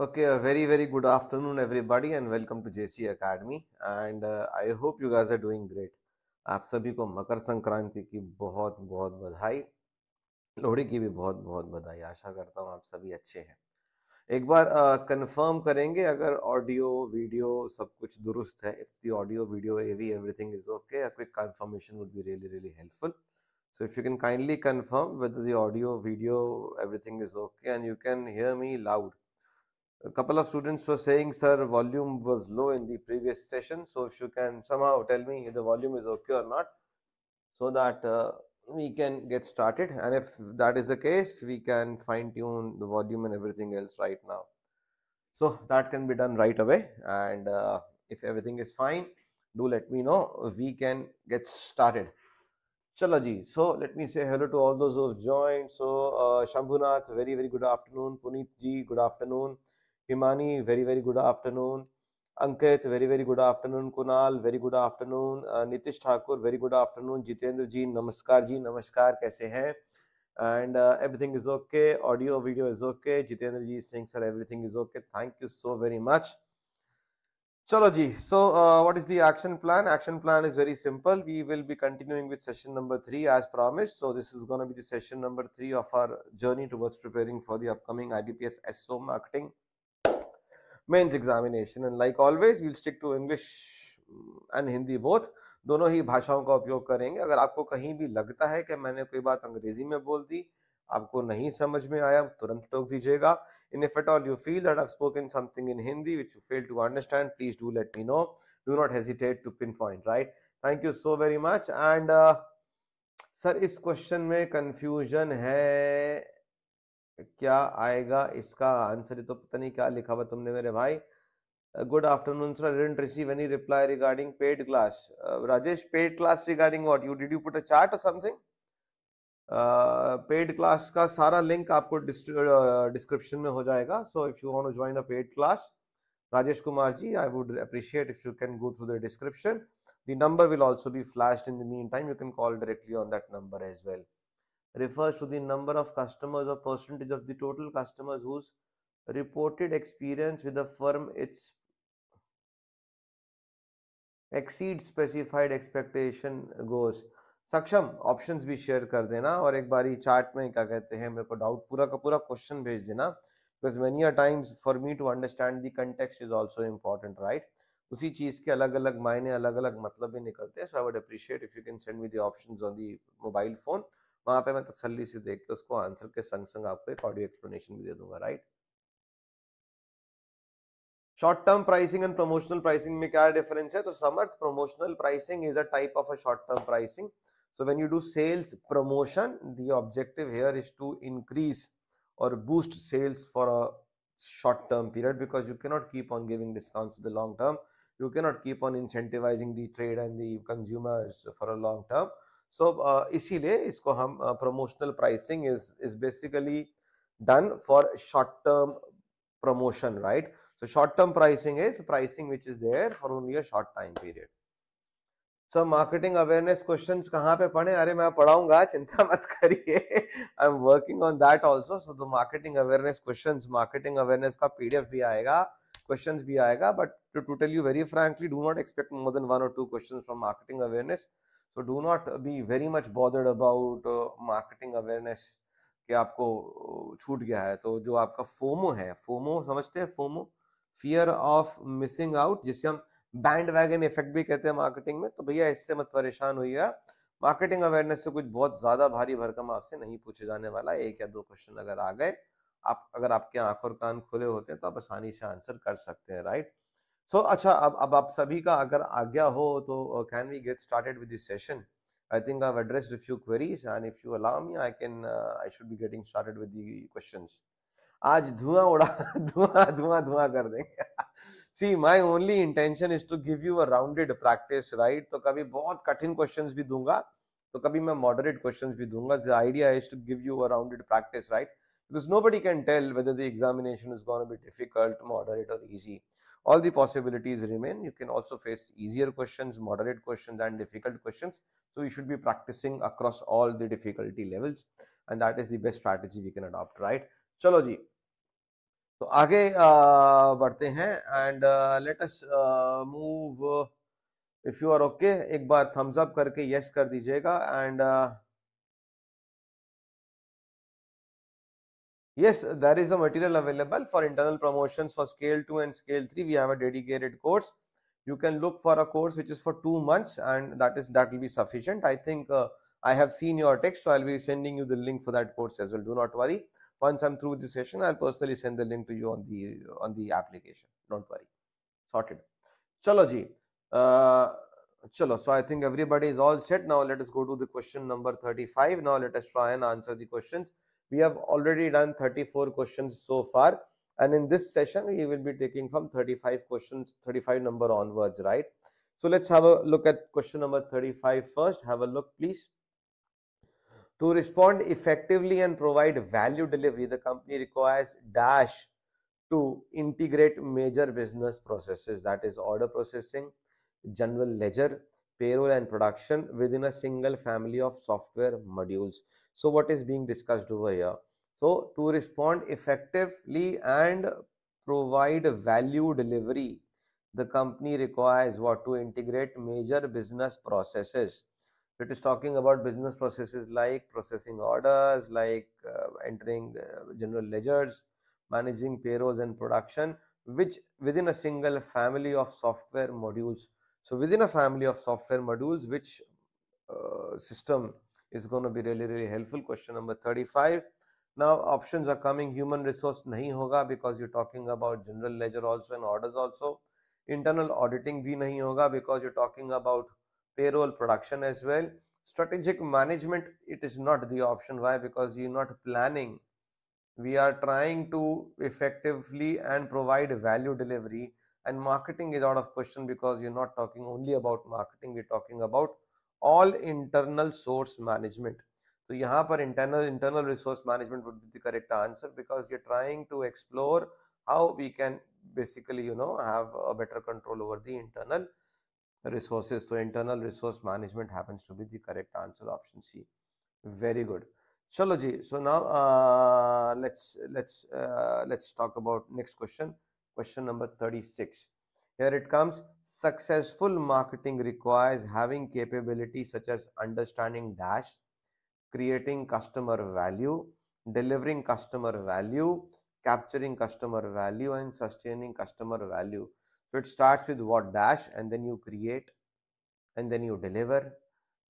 Okay, a very, very good afternoon, everybody, and welcome to JC Academy. And I hope you guys are doing great. आप सभी को मकर संक्रांति की बहुत बहुत बधाई, लोहड़ी की भी बहुत बहुत बधाई. आशा करता हूँ आप सभी अच्छे हैं. एक बार कंफर्म करेंगे अगर ऑडियो वीडियो सब कुछ दुरुस्त है. If the audio video AV everything is okay, a quick confirmation would be really really helpful. So if you can kindly confirm whether the audio, video, everything is okay and you can hear me loud. A couple of students were saying, sir, volume was low in the previous session. So if you can somehow tell me if the volume is okay or not, so that we can get started. And if that is the case, we can fine tune the volume and everything else right now. So that can be done right away. And if everything is fine, do let me know. We can get started. Chalo ji, so let me say hello to all those who have joined. So Shambhunath, very, very good afternoon. Puneet ji, good afternoon. Himani, very, very good afternoon. Ankit, very, very good afternoon. Kunal, very good afternoon. Nitish Thakur, very good afternoon. Jitendra ji, namaskar, kaise hain? And everything is okay. Audio, video is okay. Jitendra ji is saying, sir, everything is okay. Thank you so very much. Chalo ji, so what is the action plan? Action plan is very simple. We will be continuing with session number 3 as promised. So this is going to be the session number 3 of our journey towards preparing for the upcoming IBPS SO marketing mains examination. And like always, we'll stick to English and Hindi both. दोनों ही भाषाओं का उपयोग करेंगे. अगर आपको कहीं भी लगता है कि मैंने कोई बात अंग्रेजी में बोल दी, आपको नहीं समझ में आया, तुरंत टोक दीजिएगा. And if at all you feel that I've spoken something in Hindi which you failed to understand, please do let me know. Do not hesitate to pinpoint, right? Thank you so very much. And sir, इस question में confusion है, क्या आएगा इसका answer? तो पता नहीं क्या लिखा हुआ तुमने मेरे भाई. Good afternoon, sir. I didn't receive any reply regarding paid class. Rajesh, paid class regarding what? Did you put a chart or something? Paid class का सारा लिंक आपको डिस्क्रिप्शन में हो जाएगा. So if you want to join a paid class, Rajesh Kumar ji, I would appreciate if you can go through the description. The number will also be flashed in the mean time. You can call directly on that number as well. Refers to the number of customers और percentage of the total customers whose reported experience with the firm it's exceed specified expectation goes. Saksham, options भी share कर देना और एक बारी chart में क्या कहते हैं मेरे को डाउट पूरा का पूरा क्वेश्चन भेज देना. Because many a times for me to understand the context is also important, right? उसी चीज के अलग अलग मायने, अलग अलग मतलब भी निकलते हैं. So I would appreciate if you can send me the options on the mobile phone. वहां पे मैं तसल्ली से देख के उसको आंसर के संग संग आपको एक ऑडियो एक्सप्लेनेशन भी दे दूंगा, right? Short term pricing and promotional pricing में क्या डिफरेंस है? तो Samarth, promotional pricing is a type of a short term pricing. So when you do sales promotion, the objective here is to increase or boost sales for a short term period, because you cannot keep on giving discounts for the long term. You cannot keep on incentivizing the trade and the consumers for a long term. So इसीलिए इसको हम promotional pricing is basically done for short term promotion, right? So short term pricing is pricing which is there for only a short time period. So marketing awareness questions कहाँ पे पढ़े? अरे मैं पढ़ाऊंगा, चिंता मत करिए. I am working on that also. So the marketing awareness questions, marketing awareness का पीडीएफ भी आएगा, क्वेश्चंस भी आएगा. But to tell you very frankly, do not expect more than 1 or 2 questions from marketing awareness. So do not be very much bothered about marketing awareness कि आपको छूट गया है. तो जो आपका फोमो है, फोमो समझते हैं? FOMO, fear of missing out, जिससे हम बैंड वैगन इफेक्ट भी कहते हैं मार्केटिंग में. तो भैया इससे मत परेशान होइएगा. मार्केटिंग अवेयरनेस से कुछ बहुत ज्यादा भारी भरकम आपसे नहीं पूछे जाने वाला. 1 या 2 क्वेश्चन अगर आ गए, आप अगर आपके आंख और कान खुले होते हैं तो आप आसानी से आंसर कर सकते हैं, राइट? सो अच्छा, अब आप सभी का अगर आज्ञा हो तो can we get started with this session? I think I have addressed a few queries and if you allow me I should be getting started with the questions. आज धुआं उड़ा धुआं कर देंगे. See, my only intention is to give you a rounded practice, right? तो कभी बहुत कठिन questions भी दूंगा, तो कभी मैं moderate questions भी दूंगा. The idea is to give you a rounded practice, right? Because nobody can tell whether the examination is going to be difficult, moderate or easy. All the possibilities remain. You can also face easier questions, moderate questions and difficult questions. So you should be practicing across all the difficulty levels, and that is the best strategy we can adopt, right? चलो जी, तो आगे बढ़ते हैं and let us move, if you are okay एक बार thumbs up करके yes कर दीजिएगा and yes, there is a material available for internal promotions for scale 2 and scale 3. We have a dedicated course. You can look for a course which is for 2 months, and that will be sufficient. I think I have seen your text, so I'll be sending you the link for that course as well. Do not worry. Once I'm through this session, I'll personally send the link to you on the application. Don't worry. Sorted. Chalo ji. Chalo. So I think everybody is all set. Now let us go to the question number 35. Now let us try and answer the questions. We have already done 34 questions so far, and in this session we will be taking from 35 questions, 35 number onwards, right? So let's have a look at question number 35 first. Have a look, please. To respond effectively and provide value delivery, the company requires dash to integrate major business processes, that is order processing, general ledger, payroll and production, within a single family of software modules. So what is being discussed over here? So to respond effectively and provide value delivery, the company requires what? To integrate major business processes. It is talking about business processes like processing orders, like entering general ledgers, managing payrolls and production, which within a single family of software modules. So within a family of software modules, which system is going to be really helpful. Question number 35. Now options are coming. Human resource nahi hoga because you're talking about general ledger also and orders also. Internal auditing bhi nahi hoga because you're talking about payroll, production as well. Strategic management, it is not the option. Why? Because you're not planning. We are trying to effectively and provide value delivery, and marketing is out of question because you're not talking only about marketing. We're talking about all internal source management. So यहाँ पर internal resource management would be the correct answer because you're trying to explore how we can basically, you know, have a better control over the internal resources. So internal resource management happens to be the correct answer, option C. Very good. Chalo ji. So now let's talk about next question. Question number 36. Here it comes. Successful marketing requires having capabilities such as understanding dash, creating customer value, delivering customer value, capturing customer value, and sustaining customer value. So it starts with what? Dash, and then you create, and then you deliver,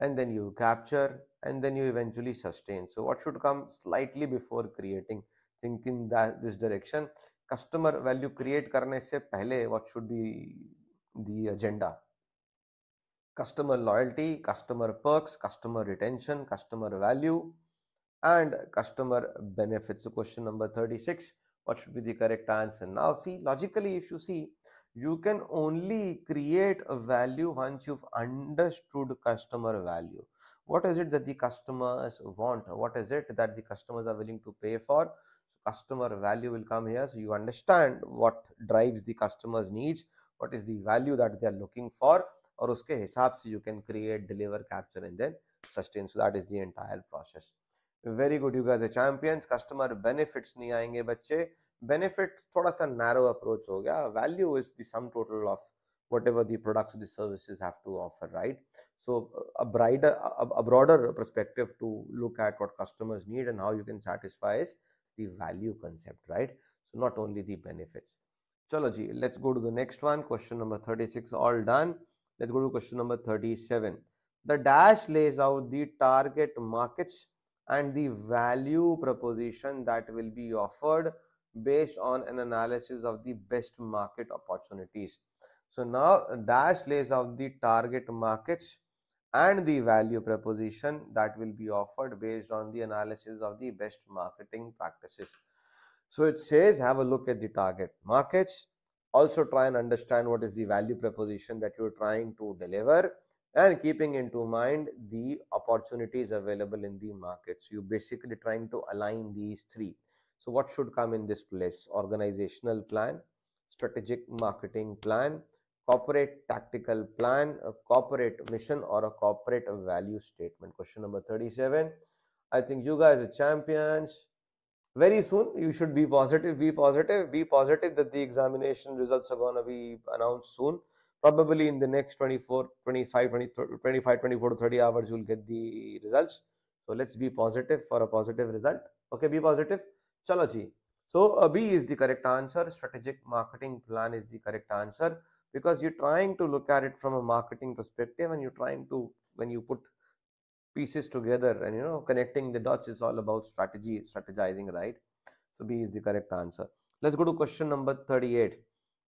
and then you capture, and then you eventually sustain. So what should come slightly before creating? Think in that this direction. Customer value create करने से पहले what should be the agenda? Customer loyalty, customer perks, customer retention, customer value, and customer benefits. So question number 36, what should be the correct answer? Now see, logically if you see, you can only create a value once you've understood customer value. What is it that the customers want? What is it that the customers are willing to pay for? Customer value will come here. So you understand what drives the customer's needs, what is the value that they are looking for, or uske hisab se you can create, deliver, capture, and then sustain. So that is the entire process. Very good, you guys are champions. Customer benefits nahi aayenge bacche. Benefits thoda sa narrow approach ho gaya. Value is the sum total of whatever the products or the services have to offer, right? So a broader perspective to look at what customers need and how you can satisfy is the value concept, right? So not only the benefits. Chalo ji, let's go to the next one. Question number 36, all done. Let's go to question number 37. The dash lays out the target markets and the value proposition that will be offered based on an analysis of the best market opportunities. So now dash lays out the target markets and the value proposition that will be offered based on the analysis of the best marketing practices. So it says have a look at the target markets, also try and understand what is the value proposition that you're trying to deliver, and keeping into mind the opportunities available in the market. So you're basically trying to align these three. So what should come in this place? Organizational plan, strategic marketing plan, corporate tactical plan, a corporate mission, or a corporate value statement. Question number 37. I think you guys are champions. very soon you should be positive, that the examination results are going to be announced soon. Probably in the next 24 to 30 hours, you'll get the results. So let's be positive for a positive result. Okay, be positive. Chalo ji. So B is the correct answer. Strategic marketing plan is the correct answer, because you're trying to look at it from a marketing perspective, and you're trying to, when you put pieces together and, you know, connecting the dots, it's all about strategy, strategizing, right? So B is the correct answer. Let's go to question number 38.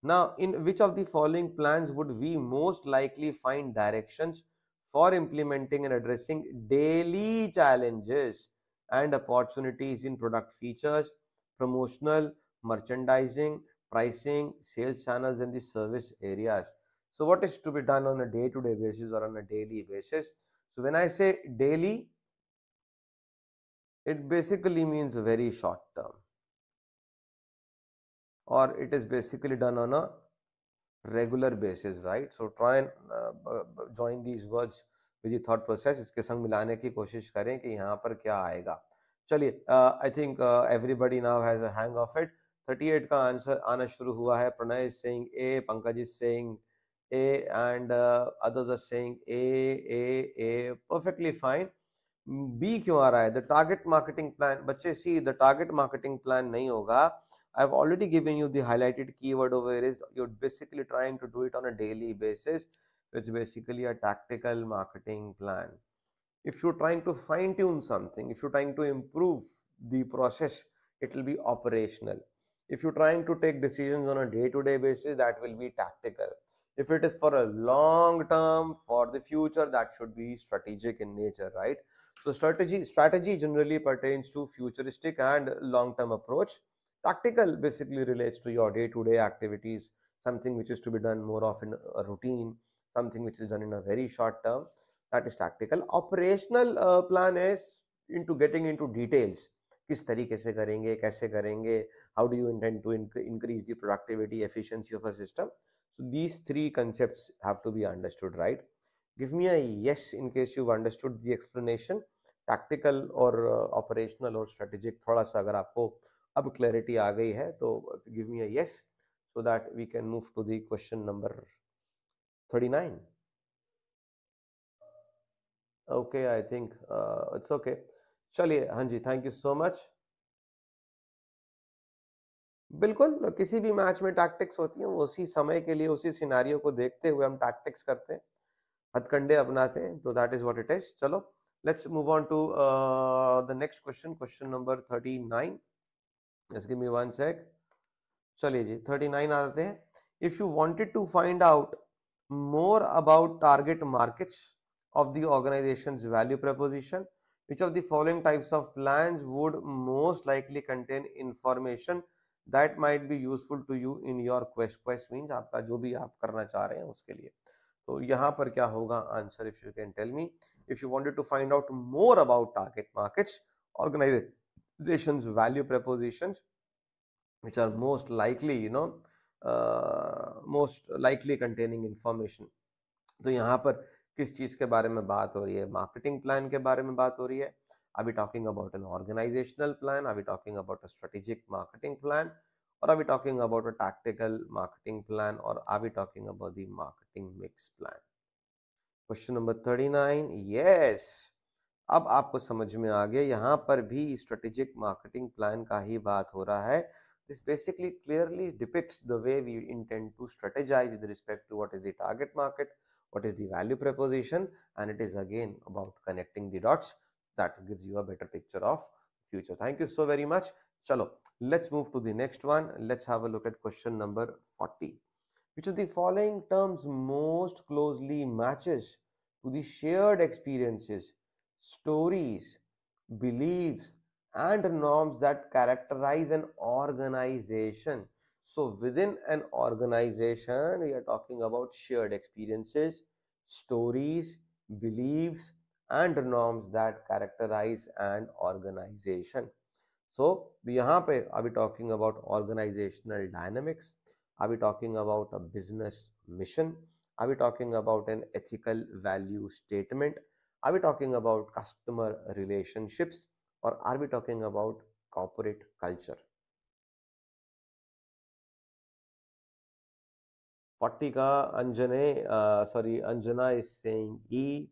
Now, in which of the following plans would we most likely find directions for implementing and addressing daily challenges and opportunities in product features, promotional, merchandising, pricing, sales channels, and the service areas? So what is to be done on a day-to-day basis or on a daily basis? So when I say daily, it basically means very short term, or it is basically done on a regular basis, right? So try and join these words with the thought process. इसके संग मिलाने की कोशिश करें कि यहाँ पर क्या आएगा. चलिए, I think everybody now has a hang of it. 38 का आंसर आना शुरू हुआ है. Pranay is saying A, Pankaj is saying A, and others are saying A. Perfectly fine. B क्यों आ रहा है? The target marketing plan. बच्चे see, the target marketing plan नहीं होगा. I've already given you the highlighted keyword over here. Is you're basically trying to do it on a daily basis. It's basically a tactical marketing plan. If you're trying to fine-tune something, if you're trying to improve the process, it will be operational. If you're trying to take decisions on a day-to-day basis, that will be tactical. If it is for a long term, for the future, that should be strategic in nature, right? So strategy generally pertains to futuristic and long-term approach. Tactical basically relates to your day-to-day activities, something which is to be done more often, a routine, something which is done in a very short term. That is tactical. Operational plan is into getting into details. किस तरीके से करेंगे, कैसे करेंगे, how do you intend to increase the productivity, efficiency of a system. So these three concepts have to be understood, right? Give me a yes in case you've understood the explanation. Tactical or operational or strategic, थोड़ा सा अगर आपको अब clarity आ गई है तो give me a yes so that we can move to the question number 39. Okay, I think it's okay. चलिए, हाँ जी, थैंक यू सो मच. बिल्कुल, किसी भी मैच में टैक्टिक्स होती हैं, उसी समय के लिए उसी सिनेरियो को देखते हुए हम टैक्टिक्स करते हैं, हथकंडे अपनाते हैं, तो that is what it is. चलो, let's move on to the next question, question number 39. Just give me one sec. चलिए जी, 39 आते हैं. If you wanted to find out more about target markets of the organisations value proposition, which of the following types of plans would most likely contain information that might be useful to you in your quest? Quest means आपका जो भी आप करना चाह रहे हैं उसके लिए. तो यहाँ पर क्या होगा answer? If you can tell me, if you wanted to find out more about target markets, organizations, value propositions, which are most likely, you know, most likely containing information. तो यहाँ पर किस चीज के बारे में बात हो रही है? मार्केटिंग प्लान के बारे में बात हो रही है. Are we talking about an organizational plan? Are we talking about a strategic marketing plan? Or are we talking about a tactical marketing plan? Or are we talking about the marketing mix plan? Question number 39. Yes. अब आपको समझ में आ गया, यहाँ पर भी strategic marketing plan का ही बात हो रहा है. This basically clearly depicts the way we intend to strategize with respect to what is the target market, what is the value proposition, and it is again about connecting the dots. That gives you a better picture of future. Thank you so very much. Chalo, let's move to the next one. Let's have a look at question number 40. Which of the following terms most closely matches to the shared experiences, stories, beliefs, and norms that characterize an organization? So within an organization, we are talking about shared experiences, stories, beliefs, and norms that characterize an organization. So यहाँ पे, are we talking about organizational dynamics? Are we talking about a business mission? Are we talking about an ethical value statement? Are we talking about customer relationships? Or are we talking about corporate culture. 40 ka Anjana is saying E,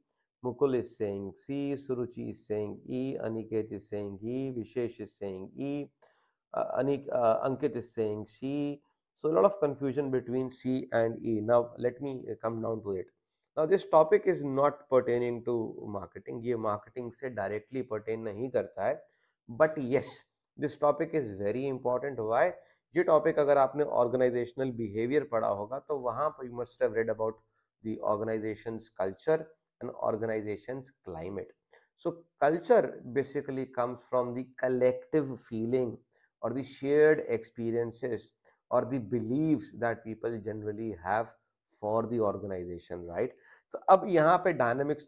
Mukul is saying C, Suruchi is saying E, Aniket is saying E, Vishesh is saying E, Ankit is saying C. So a lot of confusion between C and E. Now let me come down to it. Now this topic is not pertaining to marketing. Ye marketing se directly pertain nahi karta hai. But yes, this topic is very important. Why? This topic, if you have studied organizational behavior, you must have read about the organization's culture and organization's climate. So culture basically comes from the collective feeling or the shared experiences or the beliefs that people generally have for the organization, right? So now there can't be dynamics,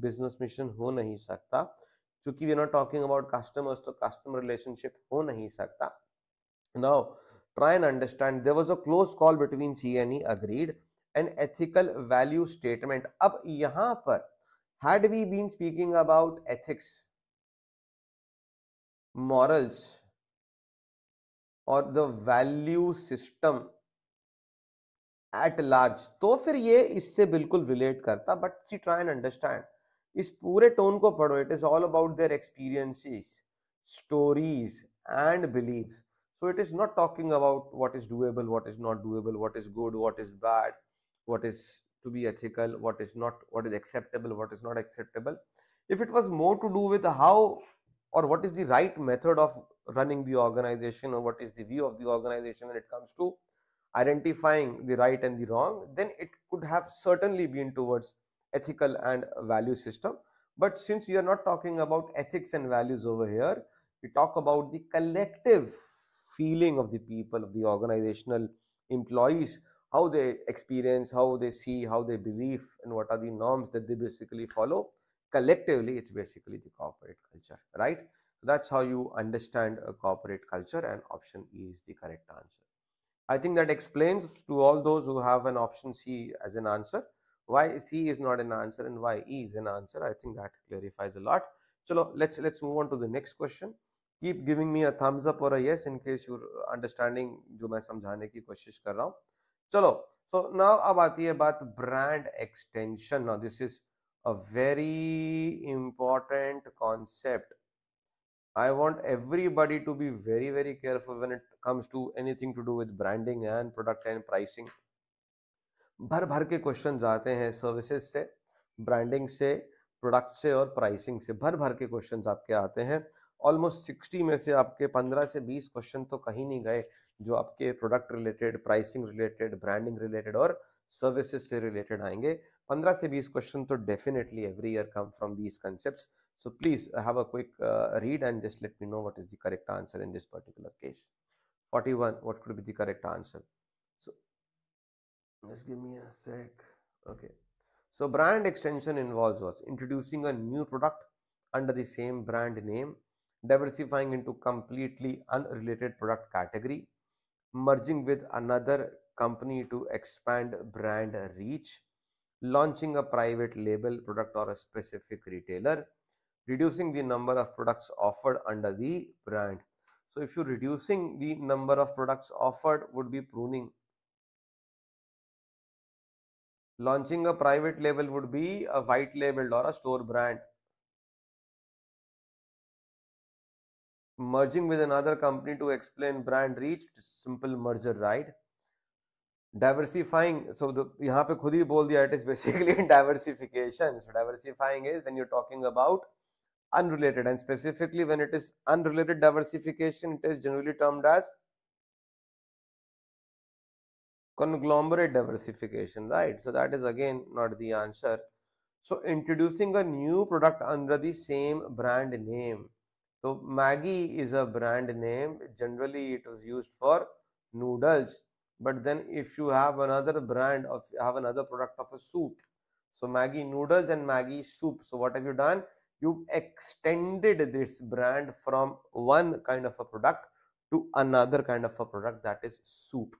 business mission, because we are not talking about customers, so customer relationship can't happen. Now, try and understand, there was a close call between C and E, agreed, and ethical value statement. Ab yahan par, had we been speaking about ethics, morals, or the value system at large, to fir ye isse bilkul relate karta, but see, try and understand. Is pure tone ko padho, it is all about their experiences, stories, and beliefs. So it is not talking about what is doable, what is not doable, what is good, what is bad, what is to be ethical, what is not, what is acceptable, what is not acceptable. If it was more to do with how or what is the right method of running the organization or what is the view of the organization when it comes to identifying the right and the wrong, then it could have certainly been towards ethical and value system. But since we are not talking about ethics and values over here, we talk about the collective feeling of the people, of the organizational employees, how they experience, how they see, how they believe, and what are the norms that they basically follow. Collectively, it's basically the corporate culture, right? So that's how you understand a corporate culture, and option E is the correct answer. I think that explains to all those who have an option C as an answer, why C is not an answer and why E is an answer. I think that clarifies a lot. So let's move on to the next question. Keep giving me a thumbs up or a yes in case you're understanding जो मैं समझाने की कोशिश कर रहा हूँ. चलो, so now अब आती है बात brand extension. Now this is a very important concept. I want everybody to be very, very careful when it comes to anything to do with branding and product and pricing. भर के questions आते हैं services से, branding से, product से और pricing से. भर के questions आपके आते हैं. Almost 60 में से आपके 15 से 20 क्वेश्चन तो कहीं नहीं गए जो आपके product related, pricing related, branding related और सर्विसेज से रिलेटेड आएंगे. 15 से 20 क्वेश्चन तो definitely every year come from these concepts. So please have a quick read and just let me know what is the correct answer in this particular case. 41, what could be the correct answer? So just give me a sec. Okay, so brand extension involves what? Introducing a new product under the same brand name, diversifying into completely unrelated product category, merging with another company to expand brand reach, launching a private label product or a specific retailer, reducing the number of products offered under the brand. So if you're reducing the number of products offered, would be pruning. Launching a private label would be a white labeled or a store brand. Merging with another company to explain brand reach, simple merger, right? Diversifying, so the यहाँ पे खुद ही बोल दिया, it is basically diversification. So diversifying is when you're talking about unrelated, and specifically when it is unrelated diversification, it is generally termed as conglomerate diversification, right? So that is again not the answer. So introducing a new product under the same brand name. So Maggie is a brand name. Generally, it was used for noodles. But then, if you have another brand of, have another product of a soup, so Maggie noodles and Maggie soup. So what have you done? You extended this brand from one kind of a product to another kind of a product, that is soup.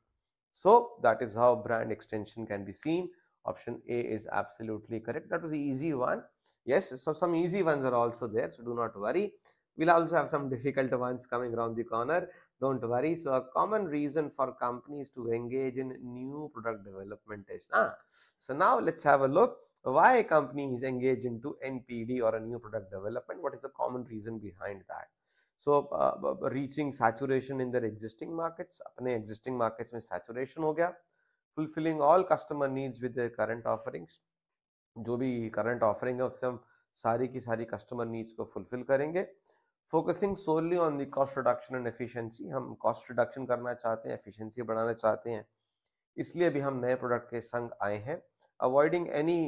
So that is how brand extension can be seen. Option A is absolutely correct. That was the easy one. Yes, so some easy ones are also there. So do not worry. We'll also have some difficult ones coming around the corner. Don't worry. So a common reason for companies to engage in new product development is. So now let's have a look why companies engage into NPD or a new product development. What is the common reason behind that? So reaching saturation in their existing markets. Apne existing markets mein saturation ho gaya. Fulfilling all customer needs with their current offerings. जो भी current offering है उससे हम सारी की सारी customer needs को fulfill करेंगे. Focusing solely on the cost reduction and efficiency. हम cost reduction करना चाहते हैं, efficiency बढ़ाना चाहते हैं, इसलिए भी हम नए product के संग आए हैं. Avoiding any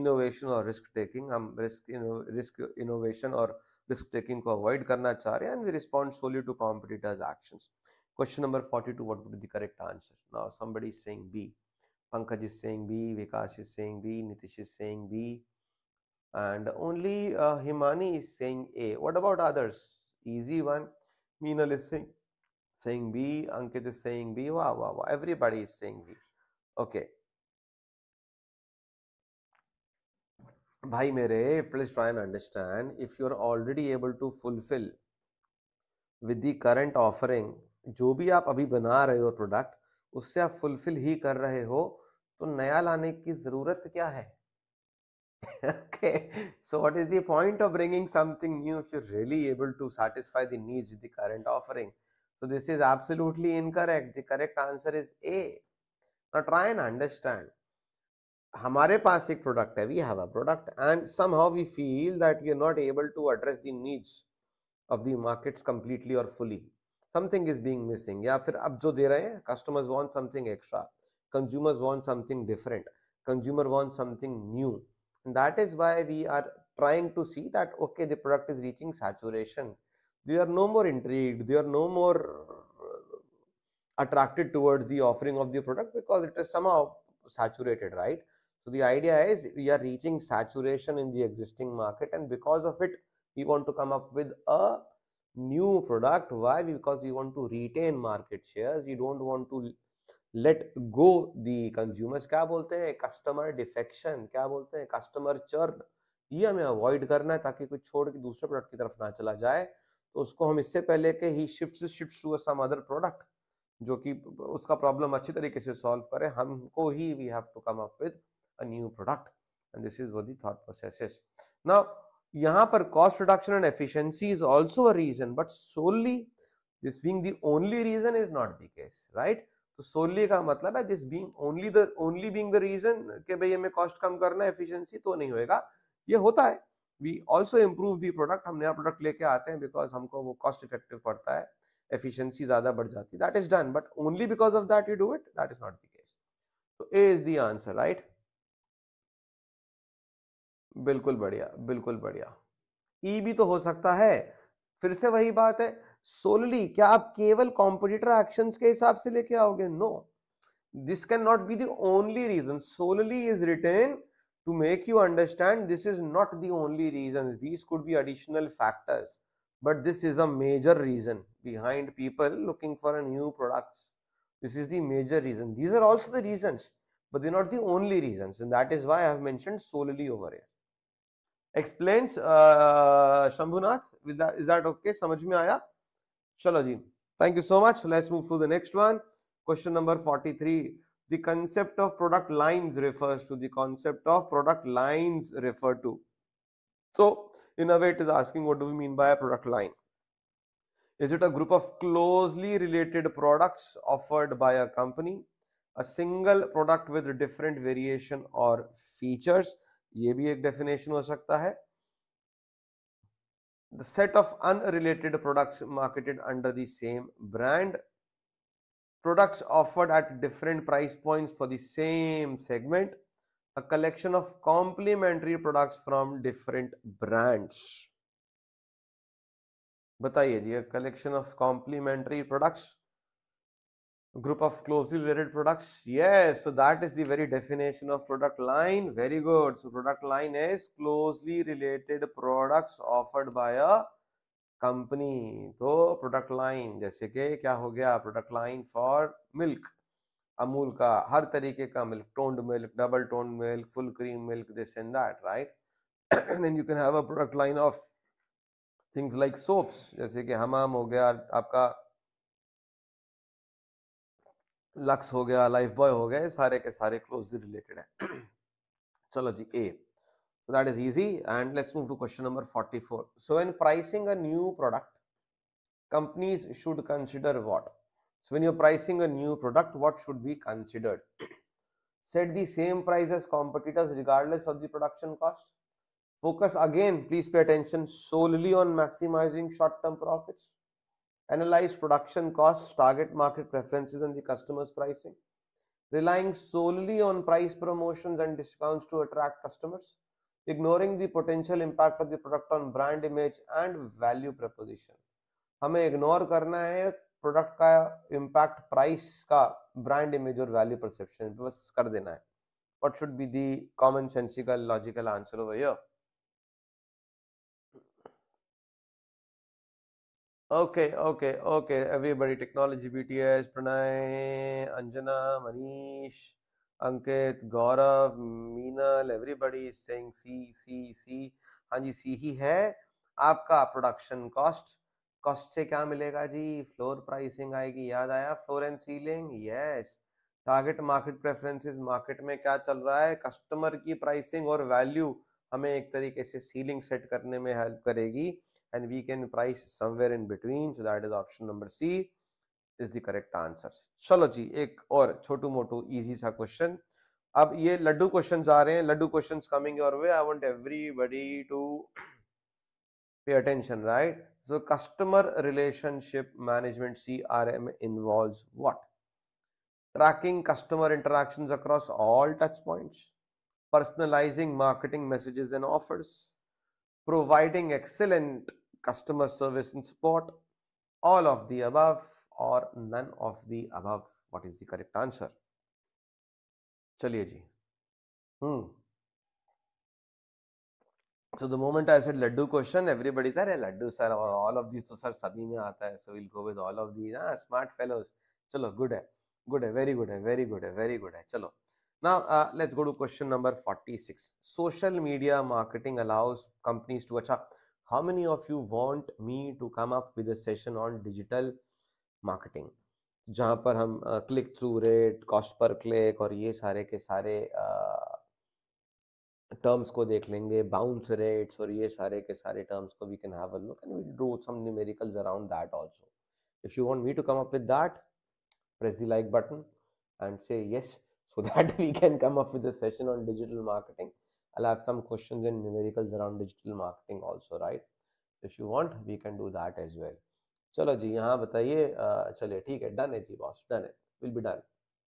innovation or risk taking. हम risk innovation और risk taking को avoid करना चाह रहे हैं. And we respond solely to competitors' actions. Question number 42, what would be the correct answer? Now somebody is saying B. Pankaj is saying B, Vikash is saying B, Nitish is saying B, and only Himani is saying A. What about others? Easy one. Meenal is saying B, Ankit is saying B. Wow, wow, wow. Everybody is saying B. Okay. Bhai mere, please try and understand. If you are already able to fulfill with the current offering, जो भी आप अभी बना रहे हो product उससे आप fulfil ही कर रहे हो तो नया लाने की जरूरत क्या है. Okay, so what is the point of bringing something new if you are really able to satisfy the needs with the current offering. So this is absolutely incorrect. The correct answer is A. Now try and understand. हमारे पास एक product है, we have a product and somehow we feel that we are not able to address the needs of the markets completely और fully. Something is being missing. या फिर अब जो दे रहे हैं, customers want something extra, consumers want something different, consumer wants something new. And that is why we are trying to see that okay, the product is reaching saturation. They are no more intrigued. They are no more attracted towards the offering of the product because it is somehow saturated, right? So the idea is we are reaching saturation in the existing market, and because of it, we want to come up with a new product. Why? Because we want to retain market shares. We don't want to let go the consumers. क्या बोलते हैं? Customer defection. क्या बोलते हैं? Customer churn. ये हमें avoid करना है ताकि कोई छोड़ के दूसरे प्रोडक्ट की तरफ ना चला जाए. तो उसको हम इससे पहले के ही shifts to some other product जो कि उसका problem अच्छी तरीके से solve करें, हमको ही we have to come up with a new product. And this is what the thought process is. Now यहाँ पर cost reduction and efficiency is also a reason, but solely this being the only reason is not the case, right? तो solely का मतलब है this being only being the reason कि भाई हमें cost कम करना है, efficiency तो नहीं होएगा. ये होता है. We also improve the product. हम नया product लेके आते हैं because हमको वो cost effective पड़ता है, efficiency ज़्यादा बढ़ जाती है. That is done, but only because of that you do it. That is not the case. So A is the answer, right? बिल्कुल बढ़िया, बिल्कुल बढ़िया. ई भी तो हो सकता है. फिर से वही बात है, सोलली क्या आप केवल कॉम्पिटिटर एक्शंस के हिसाब से लेके आओगे? No, this can not be the only reason. Solely is written to make you understand this is not the only reason. These could be additional factors, but this is a major reason behind people looking for a new products. This is the major reason. These are also the reasons, but they are not the only reasons, and that is why I have mentioned solely over here. Explains Shambhunath. Is that okay? समझ में आया? चलो जी. Thank you so much. Let's move to the next one. Question number 43. The concept of product lines refers to the concept of product lines refer to. So in a way, it is asking what do we mean by a product line? Is it a group of closely related products offered by a company? A single product with different variation or features? ये भी एक definition हो सकता है. The set of unrelated products marketed under the same brand. Products offered at different price points for the same segment. A collection of complementary products from different brands. बताइए जी, collection of complementary products, group of closely related products. Yes, so that is the very definition of product line. Very good. So product line is closely related products offered by a company. So product line जैसे कि क्या हो गया? Product line for milk, Amul का हर तरीके का milk, toned milk, double toned milk, full cream milk, this and that, right? And then you can have a product line of things like soaps, जैसे कि हमाम हो गया, आपका लक्स हो गया, लाइफ बॉय हो गया, सारे के सारे क्लोजली रिलेटेड है. चलो जी, A. So that is easy, and let's move to question number 44. So when pricing a new product, companies should consider what? So when you're pricing a new product, what should be considered? Set the same price as competitors regardless of the production cost. Focus again, please pay attention, solely on maximizing short-term profits. Analyze production costs, target market preferences and the customer's pricing. Relying solely on price promotions and discounts to attract customers. Ignoring the potential impact of the product on brand image and value proposition. हमें ignore करना है product का impact, price का, brand image और value perception, बस कर देना है. What should be the common sensical logical answer over here? Okay okay okay everybody, technology, BTS, Pranay, Anjana, Manish, Ankit, Gaurav, Meenal, everybody is saying C C C. हाँ जी, सी ही है आपका प्रोडक्शन कॉस्ट. कॉस्ट से क्या मिलेगा जी? फ्लोर प्राइसिंग आएगी, याद आया, floor and ceiling, yes. Target market preferences, market में क्या चल रहा है, कस्टमर की प्राइसिंग और वैल्यू हमें एक तरीके से सीलिंग सेट करने में हेल्प करेगी, and we can price somewhere in between. So that is option number C is the correct answer. चलो जी, एक और छोटू मोटू इजी सा क्वेश्चन. अब ये लड्डू क्वेश्चन आ रहे हैं, laddu question coming your way. I want everybody to pay attention, right? So customer relationship management, CRM, involves what? Tracking customer interactions across all touch points, personalizing marketing messages and offers, providing excellent customer service and support, all of the above or none of the above. What is the correct answer? Chaliye ji. So the moment I said laddu question, everybody said, hey, laddu sir or all of these. So sir sabhi mein aata hai, so we'll go with all of these. Ah, smart fellows. Chalo, good hai, good hai, very good hai, very good hai, very good hai. Chalo, now let's go to question number 46. Social media marketing allows companies to. Acha, how many of you want me to come up with a session on digital marketing, jahan par hum click through rate, cost per click aur ye sare ke sare terms को देख लेंगे, bounce rates और ये सारे के सारे terms को. We can have a look and we do some numericals around that also. If you want me to come up with that, press the like button and say yes, so that we can come up with a session on digital marketing. I will have some questions and numericals around digital marketing also, right? If you want we can do that as well. चलो जी, यहाँ बताइए. चलिए ठीक है, done है जी boss, done है, विल बी डन.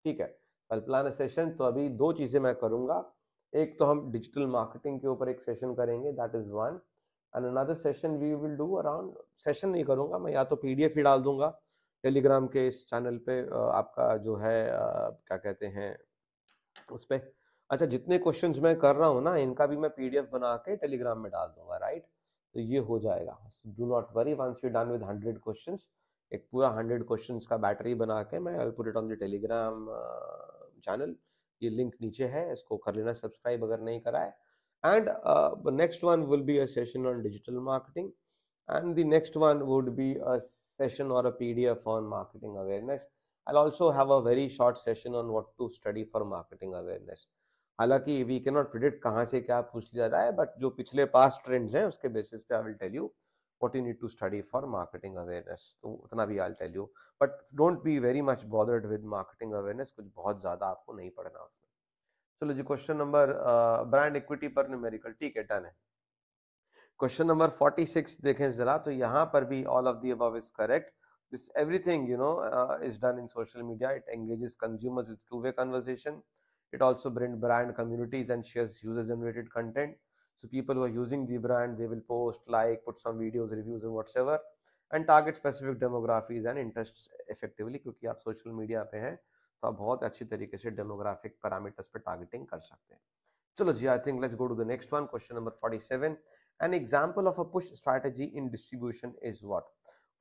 ठीक है, I will plan a session. तो अभी दो चीज़ें मैं करूँगा, एक तो हम डिजिटल मार्केटिंग के ऊपर एक सेशन करेंगे, that is one, and another session we will do around. Session नहीं करूंगा मैं, या तो पीडीएफ ही डाल दूंगा टेलीग्राम के इस चैनल पे, आपका जो है क्या कहते हैं उस पर. अच्छा, जितने क्वेश्चंस मैं कर रहा हूँ ना, इनका भी मैं पीडीएफ बना के टेलीग्राम में डाल दूंगा, राइट? तो ये हो जाएगा. Do not worry, once you done with 100 question, एक पूरा 100 क्वेश्चन का बैटरी बना के मैं put it on the Telegram channel. ये लिंक नीचे है, इसको कर लेना सब्सक्राइब अगर नहीं करा है. And next one will be a session on digital marketing, and the next one would be a session और a PDF on marketing awareness. I also have a very short session on what to study for marketing awareness. हालांकि we can not predict कहाँ से क्या पूछ लिया जा रहा है, बट जो पिछले पास्ट ट्रेंड्स हैं उसके बेसिस पे I will tell you what you need to study for marketing awareness. तो उतना भी I'll tell you, but don't be very much bothered with marketing awareness. कुछ बहुत ज़्यादा आपको नहीं पढ़ना उसमें. चलो जी, क्वेश्चन नंबर ब्रांड इक्विटी पर न्यूमेरिकल, ठीक है, डन है. क्वेश्चन नंबर 46 देखें जरा, तो यहाँ पर भी all of the above is correct. This everything you know is done in social media. It engages consumers with two-way conversation. It also brand communities and shares user-generated content. So people who are using the brand, they will post, like, put some videos, reviews and whatsoever, and target specific demographics and interests effectively. क्योंकि आप social media पे हैं, तो आप बहुत अच्छी तरीके से demographic parameters पे targeting कर सकते हैं. चलो जी, I think let's go to the next one. Question number 47. An example of a push strategy in distribution is what?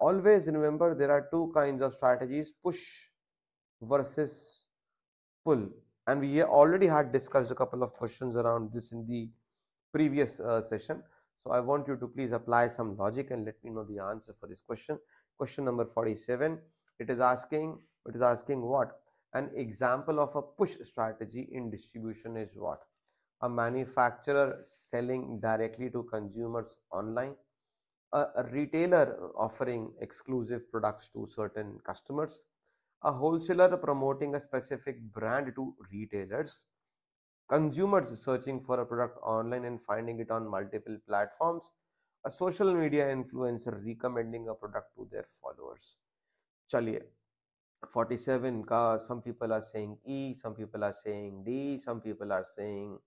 Always remember there are two kinds of strategies: push versus pull. And we already had discussed a couple of questions around this in the previous session. So I want you to please apply some logic and let me know the answer for this question. Question number 47. It is asking what? An example of a push strategy in distribution is what? A manufacturer selling directly to consumers online, a retailer offering exclusive products to certain customers, a wholesaler promoting a specific brand to retailers, consumers searching for a product online and finding it on multiple platforms, a social media influencer recommending a product to their followers. Chaliye, 47 ka some people are saying E, some people are saying D, some people are saying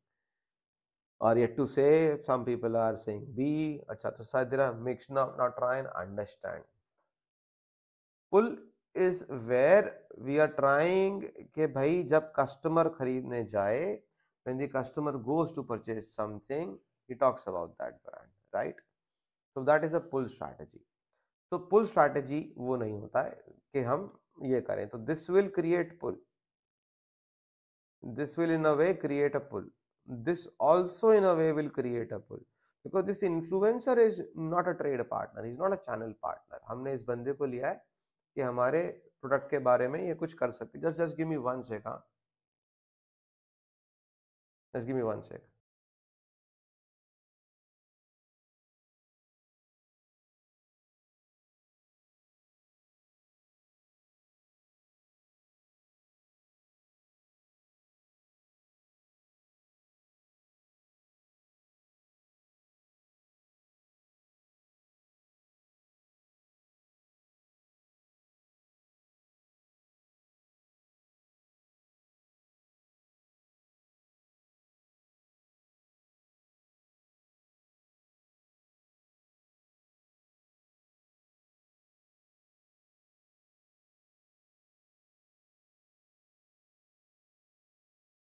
or yet to say, some people are saying B. Achha, to Sadhira, mix now, now try and understand. Pull is where we are trying ke bhai jab customer khareedne jaye, when the customer goes to purchase something, he talks about that brand, right? So that is a pull strategy. So pull strategy wo nahi hota hai ke hum ye kare. So this will create pull. This will in a way create a pull. This also in a way will create a pull, because this influencer is not a trade partner, he is not a channel partner. हमने इस बंदे को लिया है कि हमारे product के बारे में ये कुछ कर सकते। Just give me one second. Just give me one second.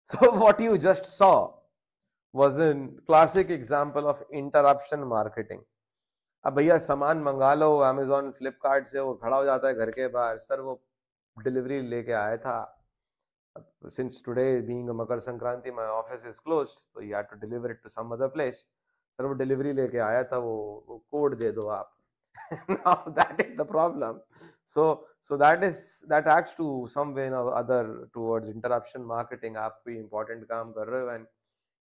So what you just saw was a classic example of interruption marketing. अब भैया सामान मंगा लो Amazon, Flipkart से, वो खड़ा हो जाता है घर के बाहर, सर वो डिलीवरी लेके आया था. Since today being a Makar Sankranti, my office is closed, so you have to deliver it to some other place. Sir वो डिलीवरी लेके आया था, वो कोड दे दो आप. Now that is the problem. So that acts to some way or other towards interruption marketing. आप कोई important काम कर रहे हो and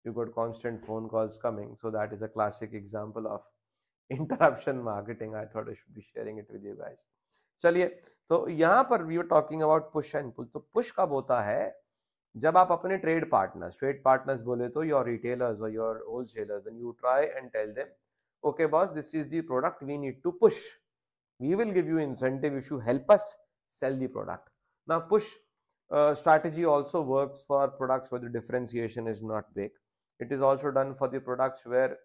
you got constant phone calls coming. So that is a classic example of interruption marketing. I thought I should be sharing it with you guys. चलिए, तो यहाँ पर we were talking about push and pull. तो push कब होता है? जब आप अपने trade partners बोले तो your retailers or your wholesalers, then you try and tell them, okay boss, this is the product we need to push. We will give you incentive if you help us sell the product. Now push strategy also works for products where the differentiation is not big. It is also done for the products where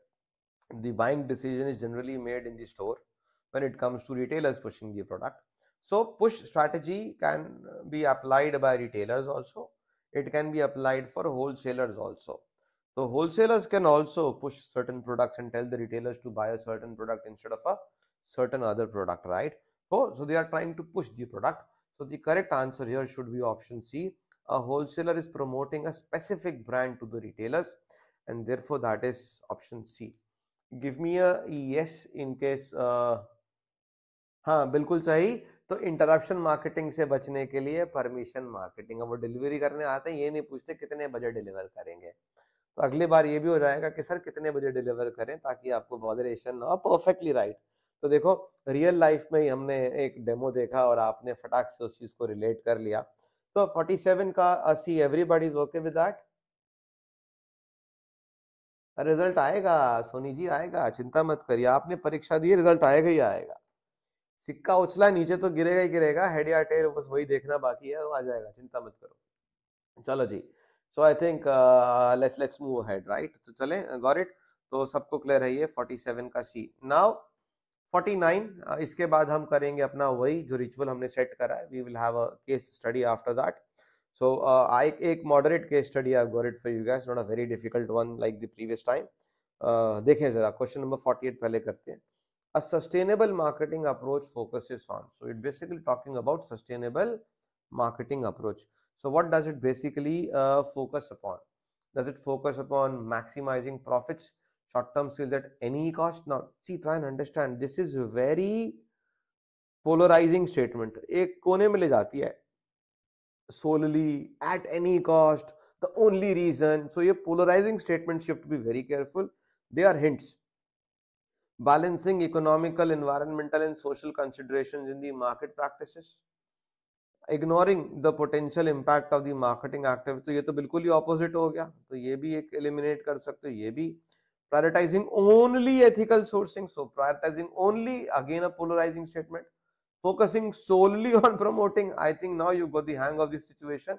the buying decision is generally made in the store, when it comes to retailers pushing the product. So push strategy can be applied by retailers also. It can be applied for wholesalers also. So wholesalers can also push certain products and tell the retailers to buy a certain product instead of a certain other product, right? So they are trying to push the product. So the correct answer here should be option C. A wholesaler is promoting a specific brand to the retailers, and therefore that is option C. Give me a yes in case हाँ बिल्कुल सही. तो interruption marketing से बचने के लिए permission marketing. अब वो delivery करने आते हैं, ये नहीं पूछते कितने बजे deliver करेंगे. तो अगली बार ये भी हो जाएगा कि सर कितने बजे deliver करें ताकि आपको botheration ना हो. Perfectly right. तो देखो रियल लाइफ में ही हमने एक डेमो देखा और आपने फटाक से उस चीज को रिलेट कर लिया. तो 47 का C everybody is okay with that. Result आएगा सोनी जी, आएगा, चिंता मत करिए. आपने परीक्षा दी, रिजल्ट आएगा ही आएगा. सिक्का उछला नीचे तो गिरेगा ही गिरेगा. हेड या टेल बस वही देखना बाकी है, वो आ जाएगा, चिंता मत करो. चलो जी, so I think let's move ahead, right? तो चले, गॉट इट. तो सबको क्लियर है ये 47 का सी. नाउ 49, इसके बाद हम करेंगे अपना वही जो रिचुअल हमने सेट करा है. We will have a case study after that. So एक moderate case study I have got it for you guys, not a very difficult one like the previous time. देखें जरा क्वेश्चन नंबर 48 पहले करते हैं. A sustainable marketing approach focuses on. So it basically talking about sustainable marketing approach. So what does it basically focus upon? Does it focus upon maximising profits short-term skills at any cost. Now, see, try and understand. This is very polarizing statement. एक कोने में ले जाती है. Solely, at any cost, the only reason. So, ये polarizing statements you have to be very careful. They are hints. Balancing economical, environmental, and social considerations in the market practices. Ignoring the potential impact of the marketing activity. तो ये तो बिल्कुल ही opposite हो गया. तो ये भी एक eliminate कर सकते हो. ये भी prioritizing only ethical sourcing. So prioritizing only, again a polarizing statement. Focusing solely on promoting. I think now you got the hang of this situation.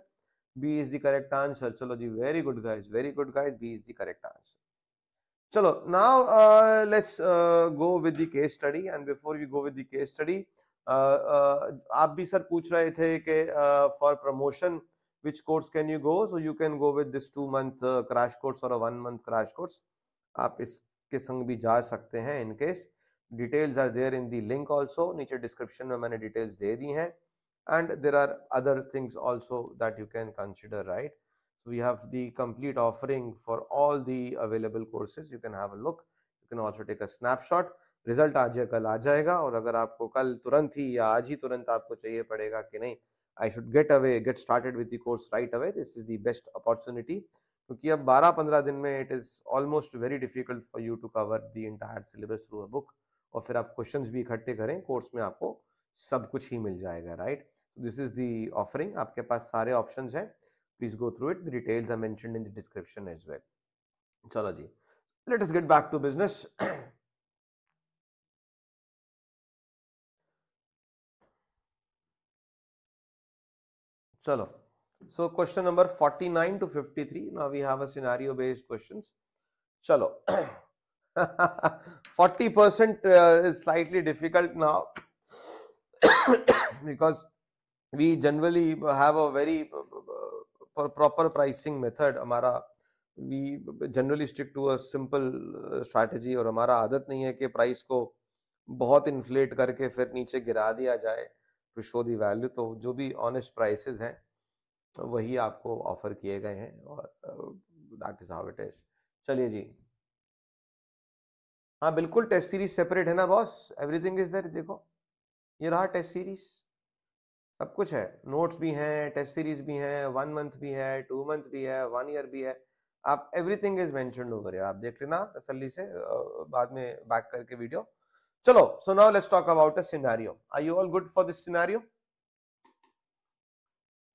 B is the correct answer. चलो जी, very good guys. Very good guys. B is the correct answer. Chalo, now let's go with the case study, and before we go with the case study, aap bhi sir pooch rahe the ke for promotion which course can you go, so you can go with this 2-month crash course or a 1-month crash course. Aap iske sang bhi ja sakte hain in case. Details are there in the link also. Niche description mein maine details de di hain, and there are other things also that you can consider, right? We have the complete offering for all the available courses. You can have a look. You can also take a snapshot. Result aaj ya kal aa jayega, aur agar aapko kal turant hi ya aaj hi turant aapko chahiye padega ki nahi, I should get started with the course right away. This is the best opportunity. Kyunki ab 12-15 din mein it is almost very difficult for you to cover the entire syllabus through a book. Aur fir aap questions bhi ikhatte karein, course mein aapko sab kuch hi mil jayega, right? This is the offering. Aapke paas sare options hain. Please go through it. The details are mentioned in the description as well. Chalo ji, let us get back to business. Chalo. So question number 49 to 53. Now we have a scenario based questions. Chalo. 40% is slightly difficult now because we generally have a very proper pricing method. We generally stick to a simple strategy, और हमारा आदत नहीं है कि price को बहुत inflate करके फिर नीचे गिरा दिया जाए to show the value. तो जो भी honest prices हैं वही आपको offer किए गए हैं, और that is how it is. चलिए जी, हाँ बिल्कुल test series separate है ना boss, everything is there. देखो ये रहा test series, सब कुछ है, नोट्स भी हैं, टेस्ट सीरीज भी हैं, 1 मंथ भी है, 2 मंथ भी है, 1 ईयर भी है. आप एवरीथिंग इज मेंशनड ओवर, आप देख लेना तसल्ली से बाद में बैक करके वीडियो. चलो, so now let's talk about a scenario. Are you all good for this scenario?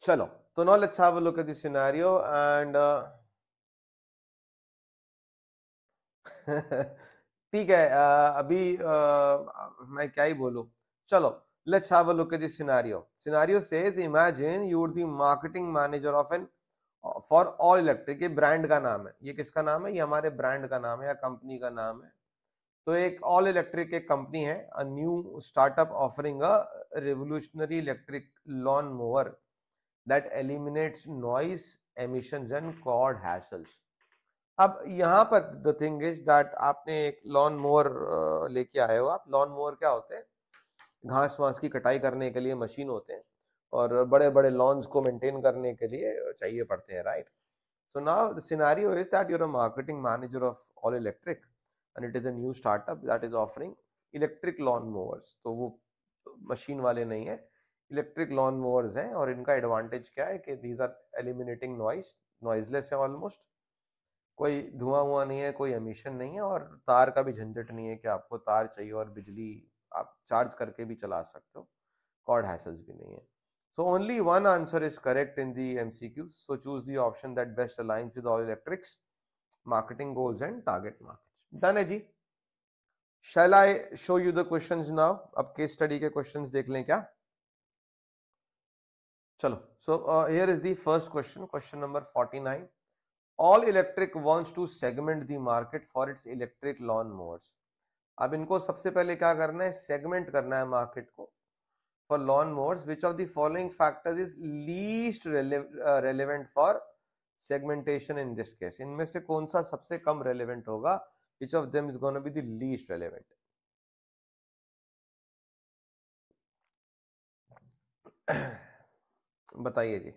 चलो, तो now let's have a look at this scenario and ठीक है, अभी मैं क्या ही बोलूं. चलो, let's have a look at this scenario. Scenario says, imagine you are the marketing manager of an for all electric. ये brand का नाम है. ये किसका नाम है? ये हमारे brand का नाम है या company का नाम है. तो एक all electric एक company है, a new startup offering a revolutionary electric lawn mower that eliminates noise, emissions and cord hassles. अब यहाँ पर the thing is that आपने एक lawn mower लेके आए हो. आप lawn mower क्या होते हैं? घास वास की कटाई करने के लिए मशीन होते हैं, और बड़े बड़े लॉन्स को मेंटेन करने के लिए चाहिए पड़ते हैं, right? So now the scenario is that you are a marketing manager of All Electric and it is a new startup that is offering electric lawn mowers. तो वो मशीन वाले नहीं है, इलेक्ट्रिक लॉन मोवर्स हैं, और इनका advantage क्या है कि these are eliminating noise, noiseless है, ऑलमोस्ट कोई धुआं हुआ नहीं है, कोई एमिशन नहीं है, और तार का भी झंझट नहीं है कि आपको तार चाहिए और बिजली आप चार्ज करके भी चला सकते हो, कॉर्ड हैसल्स भी नहीं है. So only one answer is correct in the MCQs. So choose the option that best aligns with All Electric's marketing goals and target markets. Done है जी. Shall I show you the questions now? अब case study के questions देख लें क्या? चलो, so here is the first question, question number 49. All Electric wants to segment the market for its electric lawn mowers. अब इनको सबसे पहले क्या करना है? सेगमेंट करना है मार्केट को for lawn mowers. Which of the following factors is least relevant for segmentation in this case? इनमें से कौन सा सबसे कम रेलेवेंट होगा? Which of them is gonna be the least relevant? बताइए जी.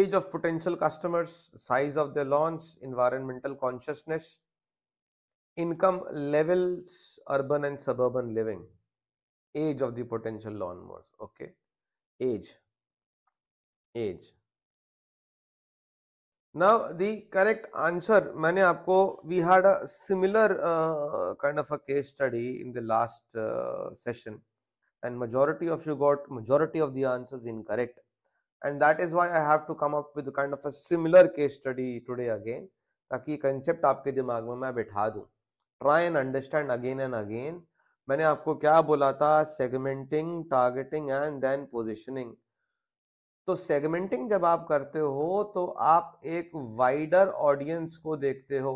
Age of potential customers, size of the lawns, environmental consciousness, income levels, urban and suburban living, age of the potential lawnmowers. Okay, age. Now the correct answer, we had a similar kind of a case study in the last session, and majority of you got majority of the answers incorrect, and that is why I have to come up with a kind of a similar case study today again, ताकि concept आपके दिमाग में मैं बैठा दूँ. Try and understand again and again. मैंने आपको क्या बोला था? Segmenting, targeting and then positioning. तो segmenting जब आप करते हो तो आप एक wider audience को देखते हो.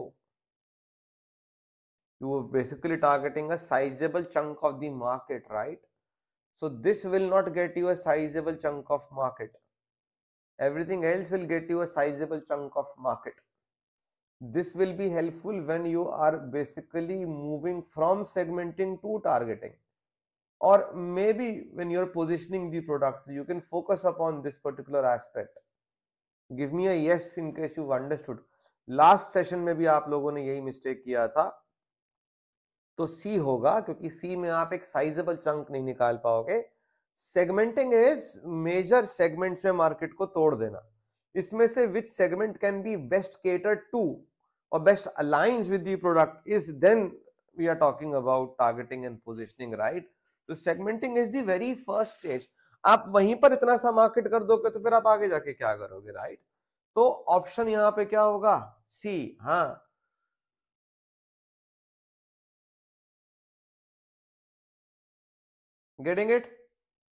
You are basically targeting a sizable chunk of the market, right? So this will not get you a sizable chunk of market. Everything else will get you a sizable chunk of market. This will be helpful when you are basically moving from segmenting to targeting, or maybe when you are positioning the product, you can focus upon this particular aspect. Give me a yes in case you understood. Last session में भी आप लोगों ने यही mistake किया था, तो C होगा, क्योंकि C में आप एक sizable chunk नहीं निकाल पाओगे. Segmenting is major segments में market को तोड़ देना. इसमें से which segment can be best catered to or best aligns with the product is then we are talking about targeting and positioning, right? So segmenting is the very first stage. आप वहीं पर इतना सा market कर दोगे तो फिर आप आगे जाके क्या करोगे, right? तो option यहाँ पे क्या होगा? C. हाँ, getting it?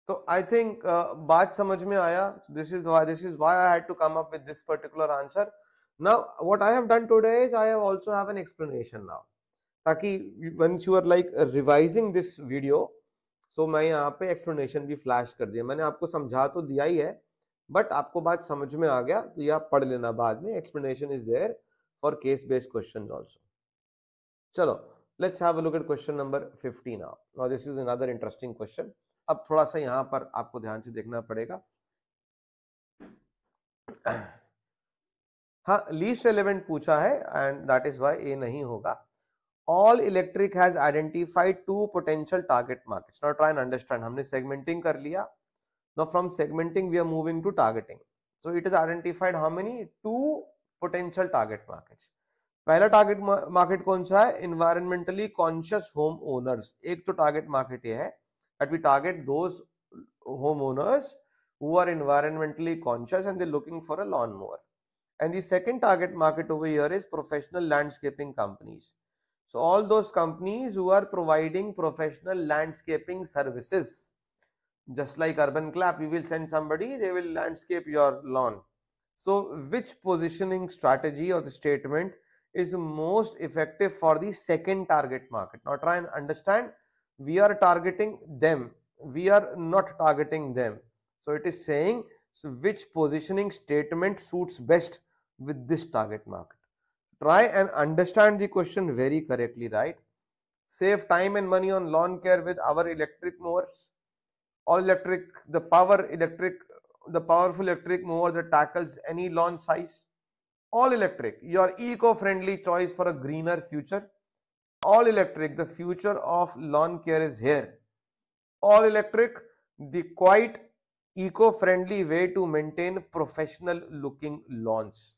So I think baat samajh mein aaya. This is why I had to come up with this particular answer. Now what I have done today is I have also have an explanation now, taki once you are like revising this video, so main yahan pe explanation bhi flash kar diya. Maine aapko samjha to diya hi hai, but aapko baat samajh mein aa gaya to ye aap pad lena baad mein. Explanation is there for case based questions also. Chalo, let's have a look at question number 50 now. Now this is another interesting question. अब थोड़ा सा यहाँ पर आपको ध्यान से देखना पड़ेगा. हाँ, लीस्ट रेलेवेंट पूछा है and that is why A नहीं होगा. All Electric has identified two potential target markets. Now try and understand. हमने सेगमेंटिंग कर लिया, now from segmenting we are moving to targeting. So it is identified how many? Two potential target markets. पहला target market कौन सा है? Environmentally conscious home owners. एक तो target market ये है that we target those homeowners who are environmentally conscious and they're looking for a lawnmower. And the second target market over here is professional landscaping companies. So all those companies who are providing professional landscaping services, just like Urban Clap, you will send somebody, they will landscape your lawn. So which positioning strategy or the statement is most effective for the second target market? Now try and understand. We are targeting them, we are not targeting them. So it is saying, so which positioning statement suits best with this target market. Try and understand the question very correctly, right? Save time and money on lawn care with our electric mowers. All electric, the powerful electric mower that tackles any lawn size. All electric, your eco-friendly choice for a greener future. All electric, the future of lawn care is here. All electric, the quite eco-friendly way to maintain professional looking lawns.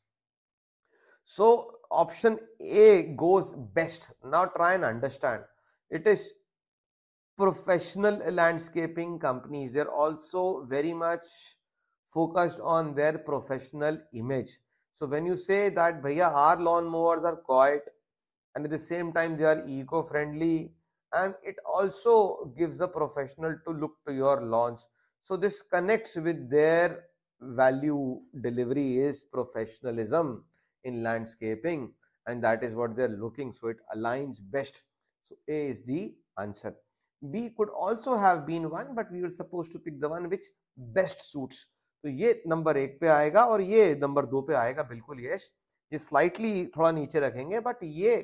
So option A goes best. Now try and understand. It is professional landscaping companies. They're also very much focused on their professional image. So when you say that bhaiya, our lawnmowers are quite, and at the same time they are eco-friendly, and it also gives a professional to look to your lawns. So this connects with their value delivery is professionalism in landscaping, and that is what they are looking. So it aligns best. So A is the answer. B could also have been one, but we were supposed to pick the one which best suits. So ये number 1 पे आएगा और ये number 2 पे आएगा. बिल्कुल yes. ये slightly थोड़ा नीचे रखेंगे, but ये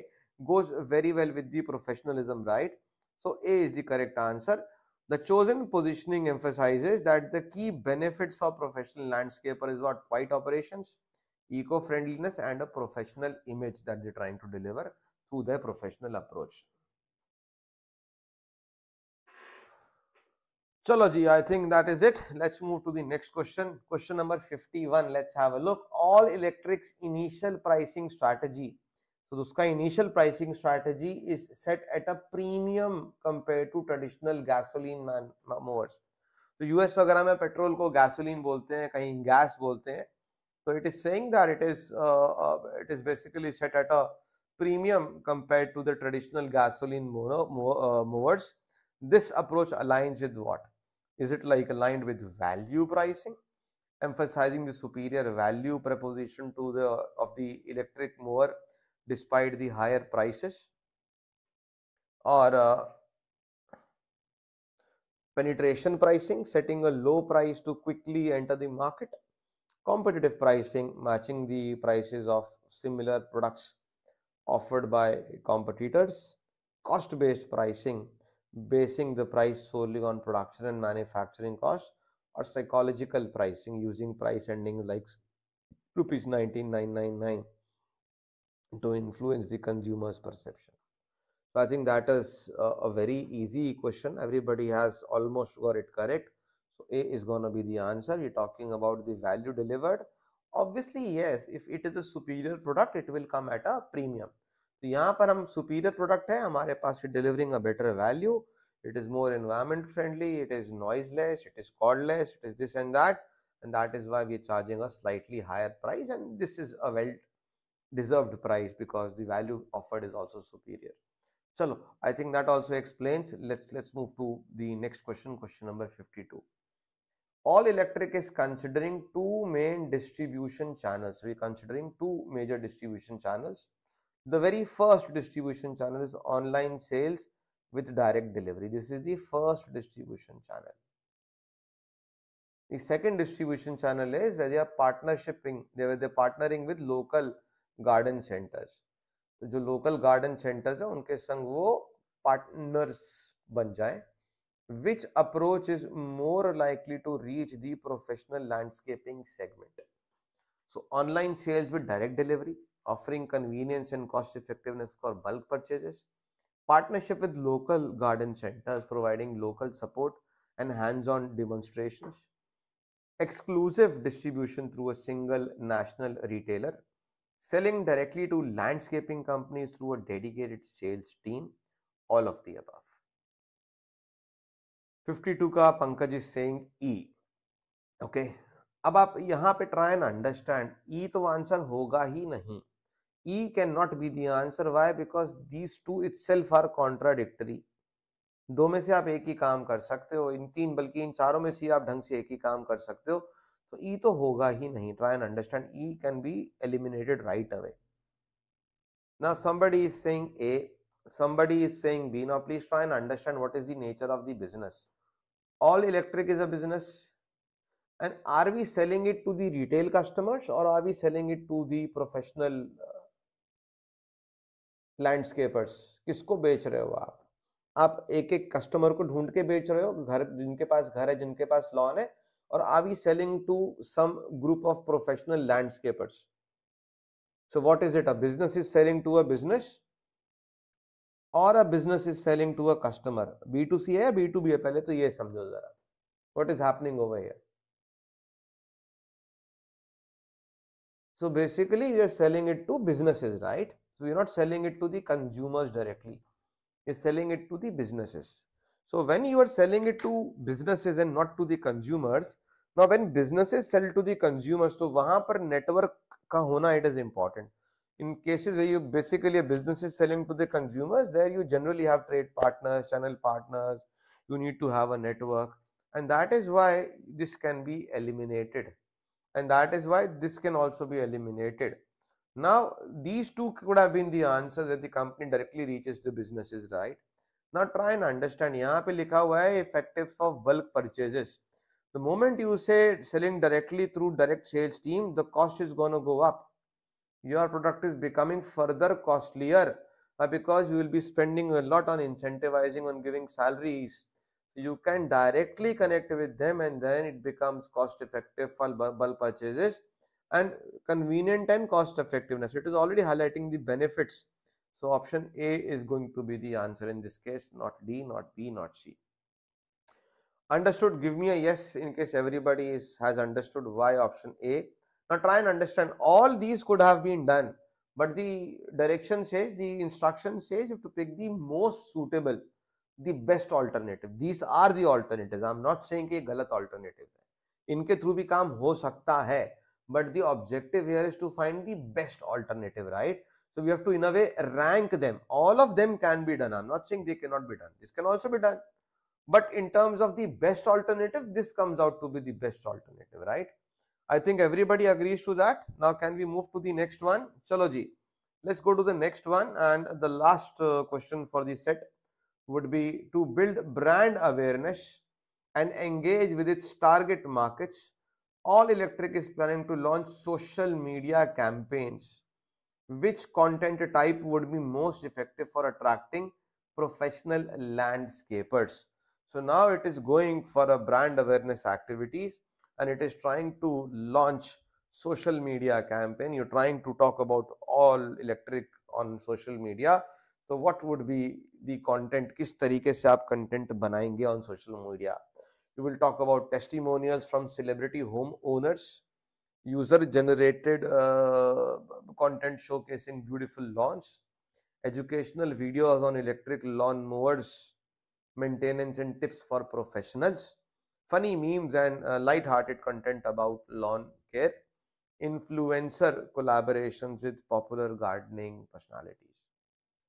goes very well with the professionalism, right? So A is the correct answer. The chosen positioning emphasizes that the key benefits for professional landscaper is what? Quiet operations, eco-friendliness and a professional image that they're trying to deliver. through their professional approach. Chalo ji, I think that is it. Let's move to the next question. Question number 51. Let's have a look. All Electric's initial pricing strategy. So, uska initial pricing strategy is set at a premium compared to traditional gasoline movers. So, US वगैरह में petrol को gasoline बोलते हैं, कहीं gas बोलते हैं. So, it is saying that it is basically set at a premium compared to the traditional gasoline movers. This approach aligns with what? Is it like aligned with value pricing, emphasizing the superior value proposition to the electric mower despite the higher prices, or penetration pricing, setting a low price to quickly enter the market, competitive pricing, matching the prices of similar products offered by competitors, cost-based pricing, basing the price solely on production and manufacturing costs, or psychological pricing using price endings like rupees 19,999 to influence the consumer's perception. So I think that is a very easy question. Everybody has almost got it correct. So A is going to be the answer. We're talking about the value delivered. Obviously, yes, if it is a superior product, it will come at a premium. So यहाँ पर हम superior product है, हमारे पास delivering a better value, it is more environment friendly, it is noiseless, it is cordless, it is this and that is why we are charging a slightly higher price, and this is a well deserved price because the value offered is also superior. Chalo, I think that also explains. Let's move to the next question, question number 52. All Electric is considering two main distribution channels. We are considering two major distribution channels. The very first distribution channel is online sales with direct delivery. This is the first distribution channel. The second distribution channel is where they are partnering with local garden centers. So, जो local garden centers हैं, उनके संग वो partners बन जाएं. Which approach is more likely to reach the professional landscaping segment? So, online sales with direct delivery, offering convenience and cost effectiveness for bulk purchases, partnership with local garden centers, providing local support and hands-on demonstrations, exclusive distribution through a single national retailer, selling directly to landscaping companies through a dedicated sales team, all of the above. 52 ka Pankaj is saying E. Okay. अब आप यहाँ पे try and understand. E तो answer होगा ही नहीं. E cannot be the answer. Why? Because these two itself are contradictory. दो में से आप एक ही काम कर सकते हो. इन तीन बल्कि इन चारों में से आप ढंग से एक ही काम कर सकते हो. तो E तो होगा ही नहीं. Try and understand. E can be eliminated right away. Now somebody is saying A. Somebody is saying B. Now please try and understand what is the nature of the business. All Electric is a business. And are we selling it to the retail customers or are we selling it to the professional landscapers? किसको बेच रहे हो आप? आप एक-एक customer को ढूंढ के बेच रहे हो, घर जिनके पास घर है, जिनके पास lawn है, और are we selling to some group of professional landscapers? So what is it? A business is selling to a business or a business is selling to a customer? B2C है, B2B है, पहले तो ये समझो जरा. What is happening over here? So basically we are selling it to businesses, right? So we are not selling it to the consumers directly. We are selling it to the businesses. So when you are selling it to businesses and not to the consumers, now when businesses sell to the consumers, so वहाँ पर network का होना it is important. In cases where you basically a business is selling to the consumers, there you generally have trade partners, channel partners, you need to have a network, and that is why this can be eliminated. And that is why this can also be eliminated. Now, these two could have been the answers that the company directly reaches the businesses, right? Now, try and understand. यहाँ पे लिखा हुआ है effective for bulk purchases. The moment you say selling directly through direct sales team, the cost is going to go up. Your product is becoming further costlier because you will be spending a lot on incentivizing, on giving salaries. You can directly connect with them and then it becomes cost effective for bulk purchases and convenient and cost effectiveness. It is already highlighting the benefits So option A is going to be the answer in this case, not D, not B, not C. Understood? Give me a yes in case everybody has understood why option A. Now try and understand, all these could have been done, but the direction says, the instruction says you have to pick the most suitable, the best alternative. These are the alternatives. I am not saying that galat alternative hai. Inke through bhi kaam ho sakta hai, but the objective here is to find the best alternative, right? So we have to in a way rank them. All of them can be done. I am not saying they cannot be done. This can also be done. But in terms of the best alternative, this comes out to be the best alternative, right? I think everybody agrees to that. Now can we move to the next one? Chalo ji, let's go to the next one. And the last question for the set would be to build brand awareness and engage with its target markets. All Electric is planning to launch social media campaigns. Which content type would be most effective for attracting professional landscapers? So now it is going for a brand awareness activities and it is trying to launch social media campaign. You're trying to talk about All Electric on social media. So what would be the content? Kis tarike se aap content banayenge on social media? We will talk about testimonials from celebrity home owners, user generated content showcasing beautiful lawns, educational videos on electric lawn mowers, maintenance and tips for professionals, funny memes and light-hearted content about lawn care, influencer collaborations with popular gardening personalities.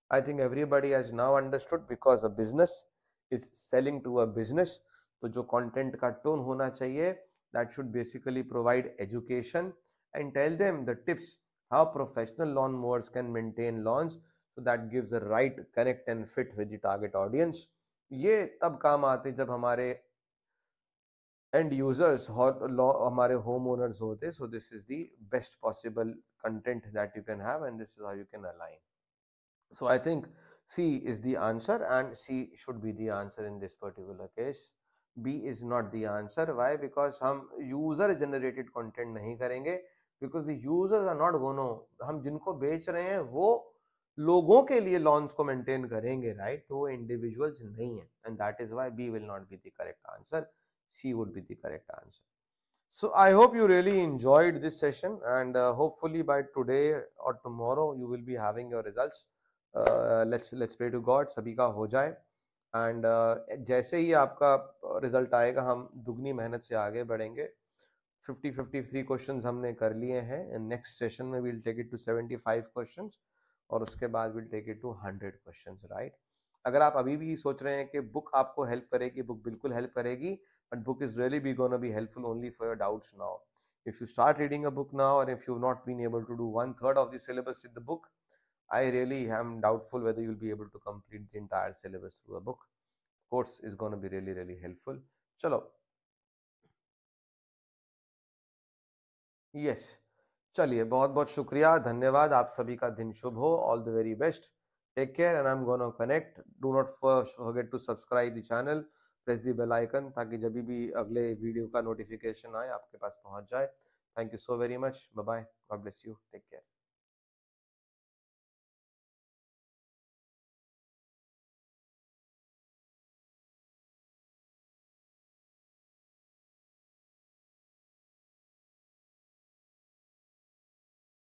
I think everybody has now understood, because a business is selling to a business. So jo content ka tone hona chahiye, that should basically provide education and tell them the tips how professional lawn mowers can maintain lawns. So that gives a right connect and fit with the target audience. ये तब काम आते जब हमारे end users हमारे homeowners होते. So this is the best possible content that you can have and this is how you can align. So I think C is the answer and C should be the answer in this particular case. B is not the answer. Why? Because हम user generated content नहीं करेंगे, because the users are not going to, हम जिनको बेच रहे हैं वो लोगों के लिए लॉन्स को मेंटेन करेंगे, राइट? तो इंडिविजुअल्स नहीं है and that is why B will not be the correct answer. C would be the correct answer. So I hope you really enjoyed this session and hopefully by today और tomorrow you will be having your results. Let's pray to God सभी का हो जाए and जैसे ही आपका result आएगा हम दुगनी मेहनत से आगे बढ़ेंगे. 50-53 क्वेश्चंस हमने कर लिए हैं एंड नेक्स्ट सेशन में we will take it to 75 questions और उसके बाद will take it to 100 questions, right? अगर आप अभी भी सोच रहे हैं कि बुक आपको हेल्प करेगी, बुक बिल्कुल हेल्प करेगी, but book is really be gonna be helpful only for your doubts now. If you start reading a book now और if you have not been able to do 1/3 of the syllabus in the book, I really am doubtful whether you'll be able to complete the entire syllabus through a book. Course is going to be really, really helpful. Chalo. Yes. Chaliye. बहुत बहुत शुक्रिया, धन्यवाद. आप सभी का दिन शुभ हो. All the very best. Take care and I'm going to connect. Do not forget to subscribe the channel. Press the bell icon ताकि जब भी अगले वीडियो का notification आए आपके पास पहुंच जाए. Thank you so very much. Bye bye. God bless you. Take care.